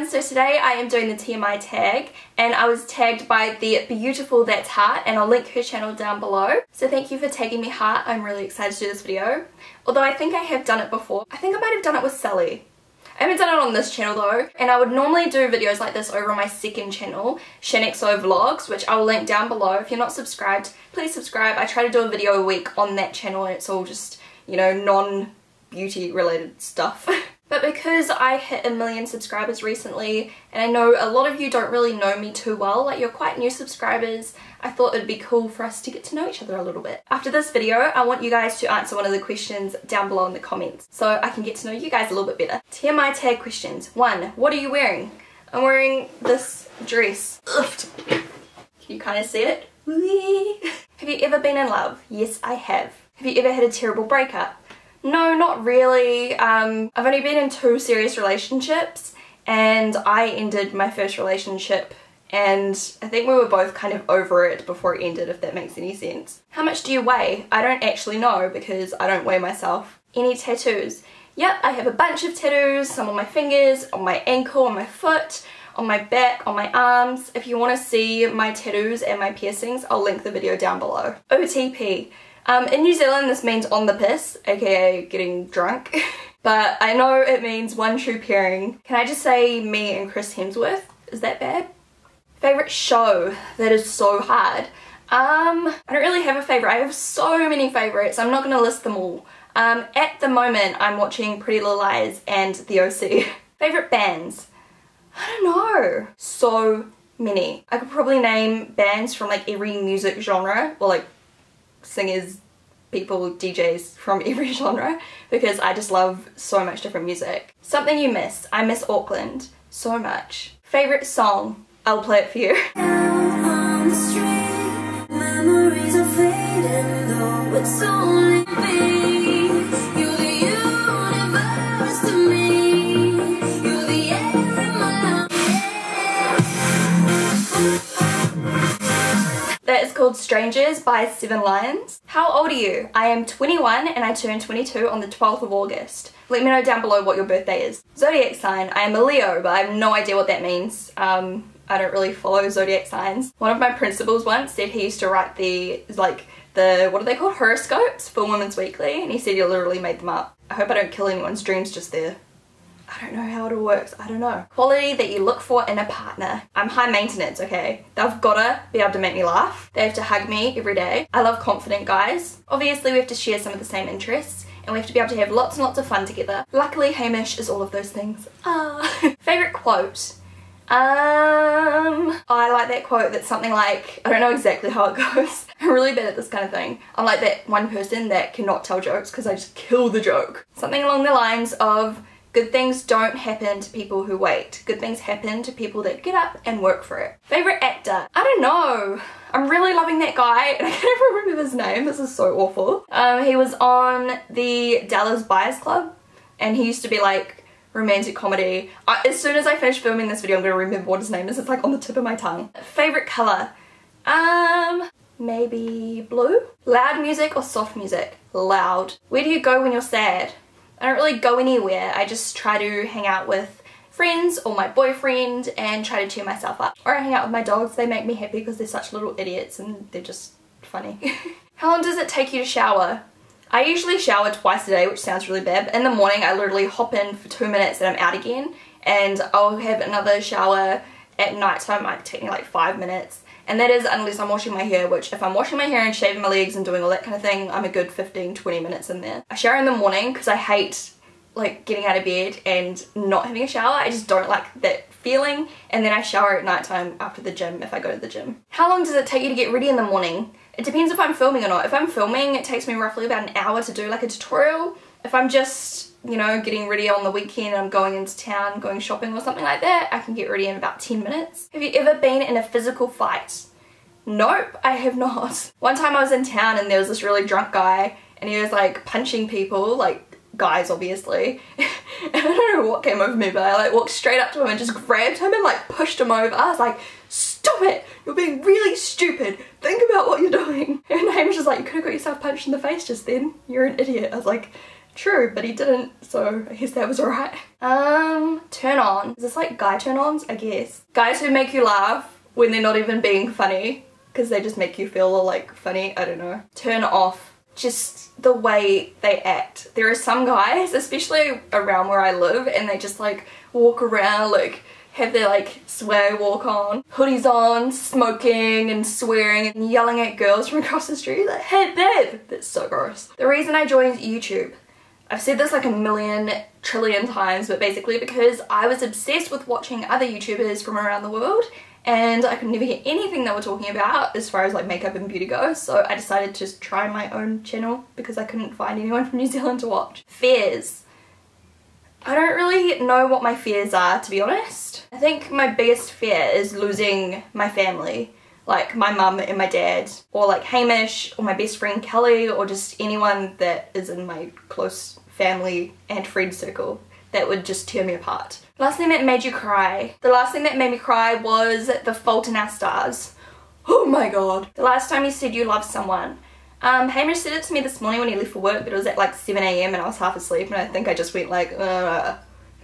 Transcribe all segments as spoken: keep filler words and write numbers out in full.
everyone, so today I am doing the T M I tag and I was tagged by the beautiful That's Heart and I'll link her channel down below. So thank you for tagging me, Heart. I'm really excited to do this video. Although I think I have done it before. I think I might have done it with Sally. I haven't done it on this channel though, and I would normally do videos like this over on my second channel, Shaaanxo Vlogs, which I will link down below. If you're not subscribed, please subscribe. I try to do a video a week on that channel and it's all just, you know, non-beauty related stuff. But because I hit a million subscribers recently, and I know a lot of you don't really know me too well, like you're quite new subscribers, I thought it'd be cool for us to get to know each other a little bit. After this video, I want you guys to answer one of the questions down below in the comments, so I can get to know you guys a little bit better. T M I tag questions. One, what are you wearing? I'm wearing this dress. Can you kind of see it? Have you ever been in love? Yes, I have. Have you ever had a terrible breakup? No, not really. Um, I've only been in two serious relationships and I ended my first relationship and I think we were both kind of over it before it ended, if that makes any sense. How much do you weigh? I don't actually know because I don't weigh myself. Any tattoos? Yep, I have a bunch of tattoos, some on my fingers, on my ankle, on my foot, on my back, on my arms. If you want to see my tattoos and my piercings, I'll link the video down below. O T P. Um, in New Zealand this means on the piss, aka getting drunk, but I know it means one true pairing. Can I just say me and Chris Hemsworth? Is that bad? Favourite show? That is so hard. Um, I don't really have a favourite. I have so many favourites, I'm not going to list them all. Um, at the moment I'm watching Pretty Little Eyes and The O C Favourite bands? I don't know. So many. I could probably name bands from like every music genre, or like singers, people, D Js from every genre because I just love so much different music. Something you miss? I miss Auckland so much. Favourite song? I'll play it for you. On the street, memories are fading, though it's only me. You're the universe to me. You're the air in my life. That is called Strangers by Seven Lions. How old are you? I am twenty-one and I turned twenty-two on the twelfth of August. Let me know down below what your birthday is. Zodiac sign. I am a Leo, but I have no idea what that means. Um, I don't really follow zodiac signs. One of my principals once said he used to write the, like, the, what are they called? Horoscopes for Women's Weekly, and he said he literally made them up. I hope I don't kill anyone's dreams just there. I don't know how it all works, I don't know. Quality that you look for in a partner. I'm high maintenance, okay? They've gotta be able to make me laugh. They have to hug me every day. I love confident guys. Obviously we have to share some of the same interests and we have to be able to have lots and lots of fun together. Luckily Hamish is all of those things. Ah. Favourite quote? Um, I like that quote that's something like, I don't know exactly how it goes. I'm really bad at this kind of thing. I'm like that one person that cannot tell jokes because I just kill the joke. Something along the lines of, good things don't happen to people who wait. Good things happen to people that get up and work for it. Favourite actor? I don't know. I'm really loving that guy and I can't even remember his name. This is so awful. Um, he was on the Dallas Buyers Club and he used to be like romantic comedy. I, as soon as I finish filming this video I'm going to remember what his name is. It's like on the tip of my tongue. Favourite colour? Um, maybe blue? Loud music or soft music? Loud. Where do you go when you're sad? I don't really go anywhere, I just try to hang out with friends or my boyfriend and try to cheer myself up. Or I hang out with my dogs, they make me happy because they're such little idiots and they're just funny. How long does it take you to shower? I usually shower twice a day, which sounds really bad. In the morning I literally hop in for two minutes and I'm out again, and I'll have another shower at night time, it might take me like five minutes. And that is unless I'm washing my hair, which if I'm washing my hair and shaving my legs and doing all that kind of thing, I'm a good fifteen to twenty minutes in there. I shower in the morning because I hate like getting out of bed and not having a shower. I just don't like that feeling. And then I shower at night time after the gym if I go to the gym. How long does it take you to get ready in the morning? It depends if I'm filming or not. If I'm filming, it takes me roughly about an hour to do like a tutorial. If I'm just, you know, getting ready on the weekend, I'm going into town, going shopping or something like that, I can get ready in about ten minutes. Have you ever been in a physical fight? Nope, I have not. One time I was in town and there was this really drunk guy and he was like punching people, like guys obviously. And I don't know what came over me, but I like walked straight up to him and just grabbed him and like pushed him over. I was like, stop it! You're being really stupid! Think about what you're doing! And Hamish was like, you could have got yourself punched in the face just then. You're an idiot. I was like, True, but he didn't, so I guess that was alright. Um, turn on. Is this like guy turn-ons, I guess? Guys who make you laugh when they're not even being funny, because they just make you feel like funny, I don't know. Turn off. Just the way they act. There are some guys, especially around where I live, and they just like walk around like have their like swear walk on, hoodies on, smoking and swearing and yelling at girls from across the street like, hey babe! That's so gross. The reason I joined YouTube, I've said this like a million trillion times, but basically because I was obsessed with watching other YouTubers from around the world and I could never get anything they were talking about as far as like makeup and beauty goes, so I decided to just try my own channel because I couldn't find anyone from New Zealand to watch. Fears. I don't really know what my fears are, to be honest. I think my biggest fear is losing my family, like my mum and my dad, or like Hamish, or my best friend Kelly, or just anyone that is in my close family and friend circle that would just tear me apart. Last thing that made you cry. The last thing that made me cry was The Fault in Our Stars. Oh my god. The last time you said you loved someone. Um, Hamish said it to me this morning when he left for work, but it was at like seven A M and I was half asleep and I think I just went like, uh,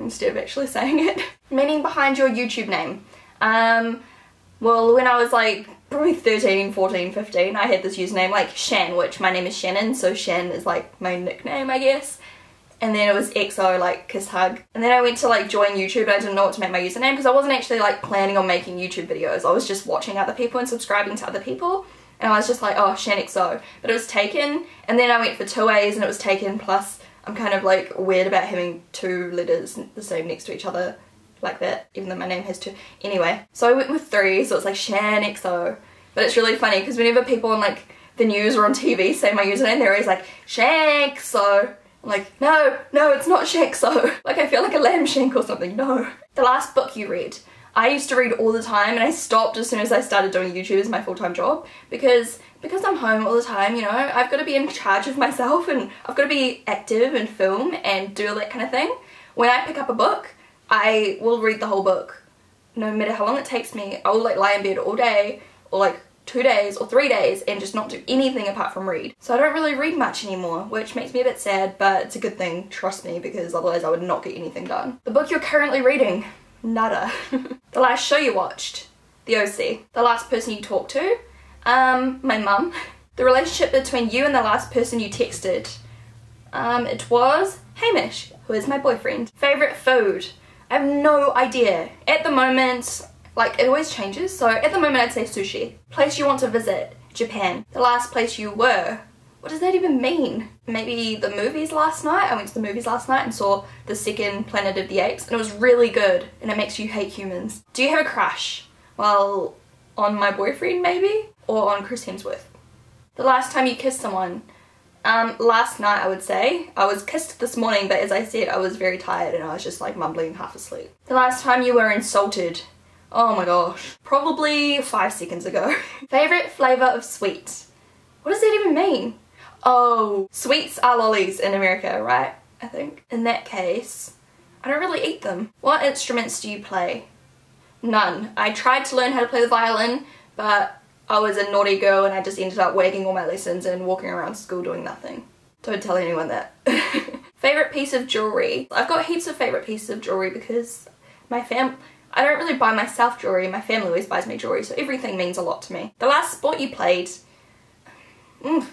instead of actually saying it. Meaning behind your YouTube name. Um, well, when I was like probably thirteen, fourteen, fifteen, I had this username like Shan, which my name is Shannon, so Shan is like my nickname, I guess. And then it was X O, like kiss hug. And then I went to like join YouTube. I didn't know what to make my username because I wasn't actually like planning on making YouTube videos. I was just watching other people and subscribing to other people. And I was just like, oh, Shaaanxo. But it was taken, and then I went for two A's and it was taken, plus I'm kind of like weird about having two letters the same next to each other like that, even though my name has two. Anyway, so I went with three, so it's like Shaaanxo. But it's really funny because whenever people on like the news or on T V say my username, they're always like, Shaaanxo. I'm like, no, no, it's not Shaaanxo. Like I feel like a lamb shank or something, no. The last book you read. I used to read all the time and I stopped as soon as I started doing YouTube as my full-time job because because I'm home all the time, you know, I've got to be in charge of myself and I've got to be active and film and do all that kind of thing. When I pick up a book, I will read the whole book. No matter how long it takes me, I will like lie in bed all day or like two days or three days and just not do anything apart from read. So I don't really read much anymore, which makes me a bit sad, but it's a good thing, trust me, because otherwise I would not get anything done. The book you're currently reading. Nada. The last show you watched. The O C. The last person you talked to. Um, my mum. The relationship between you and the last person you texted. Um, it was Hamish, who is my boyfriend. Favourite food. I have no idea. At the moment, like it always changes, so at the moment I'd say sushi. Place you want to visit. Japan. The last place you were. What does that even mean? Maybe the movies last night? I went to the movies last night and saw the second Planet of the Apes and it was really good and it makes you hate humans. Do you have a crush? Well, on my boyfriend maybe? Or on Chris Hemsworth? The last time you kissed someone? Um, last night I would say. I was kissed this morning but as I said I was very tired and I was just like mumbling half asleep. The last time you were insulted? Oh my gosh. Probably five seconds ago. Favourite flavour of sweet? What does that even mean? Oh, sweets are lollies in America, right? I think. In that case, I don't really eat them. What instruments do you play? None. I tried to learn how to play the violin, but I was a naughty girl and I just ended up wagging all my lessons and walking around school doing nothing. Don't tell anyone that. Favourite piece of jewellery? I've got heaps of favourite pieces of jewellery because my fam- I don't really buy myself jewellery, my family always buys me jewellery, so everything means a lot to me. The last sport you played? Mm.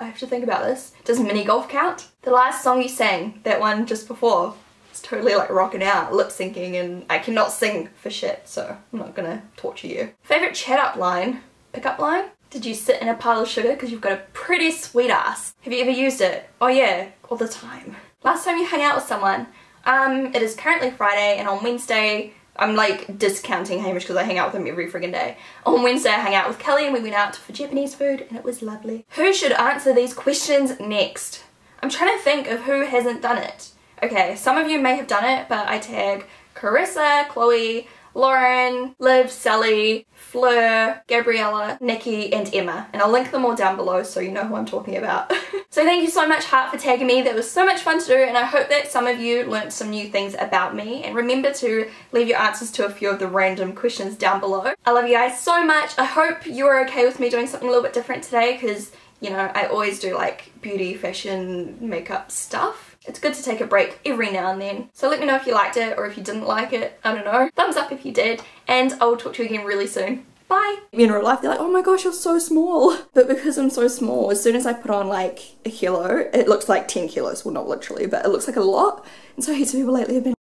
I have to think about this. Does mini golf count? The last song you sang, that one just before, it's totally like rocking out, lip syncing, and I cannot sing for shit, so I'm not gonna torture you. Favorite chat up line? Pickup line? Did you sit in a pile of sugar because you've got a pretty sweet ass? Have you ever used it? Oh yeah, all the time. Last time you hung out with someone? Um, it is currently Friday and on Wednesday, I'm like discounting Hamish because I hang out with him every friggin' day. On Wednesday I hung out with Kelly and we went out for Japanese food and it was lovely. Who should answer these questions next? I'm trying to think of who hasn't done it. Okay, some of you may have done it, but I tag Karissa, Chloe, Lauren, Liv, Sally, Fleur, Gabriella, Nikki and Emma, and I'll link them all down below so you know who I'm talking about. So thank you so much Heart for tagging me, that was so much fun to do and I hope that some of you learnt some new things about me and remember to leave your answers to a few of the random questions down below. I love you guys so much, I hope you're okay with me doing something a little bit different today because you know, I always do like beauty, fashion, makeup stuff. It's good to take a break every now and then. So let me know if you liked it or if you didn't like it. I don't know. Thumbs up if you did, and I'll talk to you again really soon. Bye! In real life they're like, oh my gosh, you're so small. But because I'm so small, as soon as I put on like a kilo, it looks like ten kilos. Well, not literally, but it looks like a lot. And so heaps of people lately have been